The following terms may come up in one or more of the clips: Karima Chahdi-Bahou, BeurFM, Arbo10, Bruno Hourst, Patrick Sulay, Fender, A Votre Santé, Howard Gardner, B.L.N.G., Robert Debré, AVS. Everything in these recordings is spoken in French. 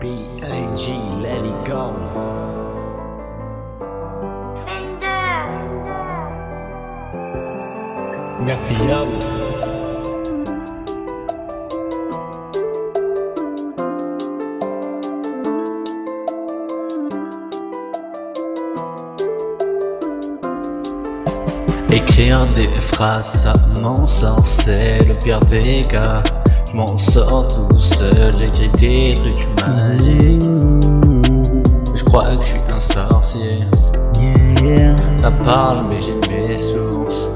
B.L.N.G. let it go. Fender. Merci, love. Écrire des phrases, ça m'en sort, c'est le pire des gars. Je m'en sors tout seul, j'écris des trucs magiques. Je crois que je suis un sorcier. Ça parle mais j'ai mes sources.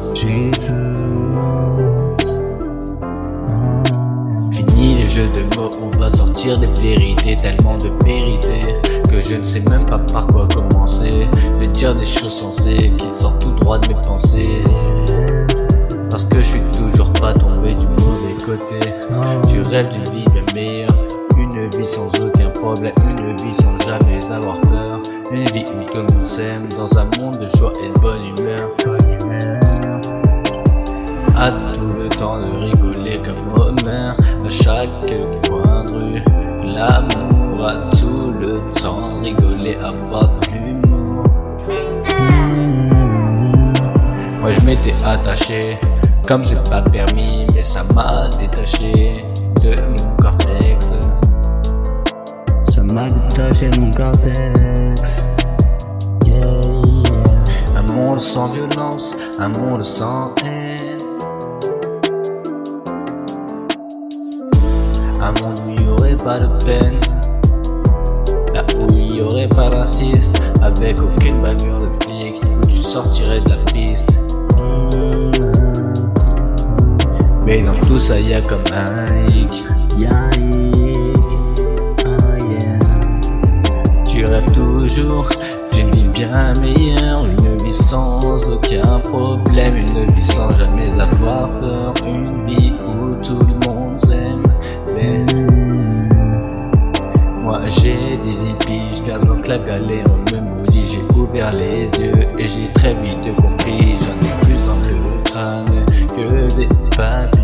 Fini les jeux de mots, on va sortir des vérités, tellement de vérités que je ne sais même pas par quoi commencer. Je vais dire des choses sensées qui sortent tout droit de mes pensées, parce que je suis toujours pas tombé du mauvais côté. Tu rêves d'une vie la meilleure, une vie sans aucun problème, une vie sans jamais avoir peur, une vie où tout le monde s'aime, dans un monde de joie et de bonne humeur. À tout le temps de rigoler comme Homer, à chaque coin de rue, l'amour à tout le temps, rigoler, avoir de l'humour. Moi je m'étais attaché, comme c'est pas permis, mais ça m'a détaché de mon cortex. Ça m'a détaché de mon cortex. Un monde sans violence, un monde sans haine, un monde où il n'y aurait pas de peine, là où il n'y aurait pas de raciste, avec aucune bavure de flic, où tu sortirais de la piste. Mais dans tout ça y'a comme un hic. Tu rêves toujours d'une vie bien meilleure, une vie sans aucun problème, une vie sans jamais avoir peur, une vie où tout le monde s'aime. Moi j'ai des hippies, je garde donc la galère, on me maudit. J'ai ouvert les yeux et j'ai très vite compris, j'en ai plus dans le crâne que des pattes.